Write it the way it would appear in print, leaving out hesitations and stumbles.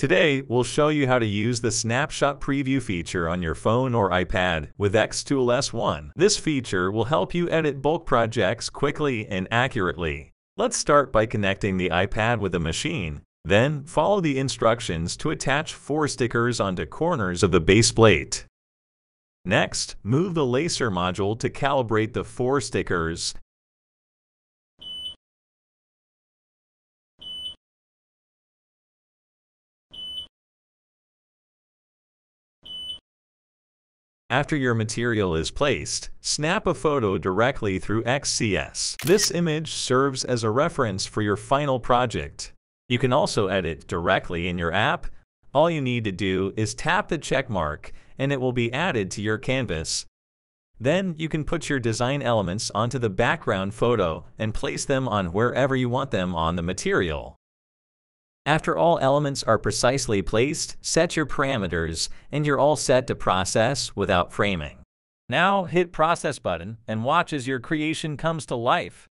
Today, we'll show you how to use the Snapshot Preview feature on your phone or iPad with xTool S1. This feature will help you edit bulk projects quickly and accurately. Let's start by connecting the iPad with a machine. Then, follow the instructions to attach 4 stickers onto corners of the base plate. Next, move the laser module to calibrate the 4 stickers. After your material is placed, snap a photo directly through XCS. This image serves as a reference for your final project. You can also edit directly in your app. All you need to do is tap the check mark and it will be added to your canvas. Then you can put your design elements onto the background photo and place them on wherever you want them on the material. After all elements are precisely placed, set your parameters, and you're all set to process without framing. Now hit Process button and watch as your creation comes to life.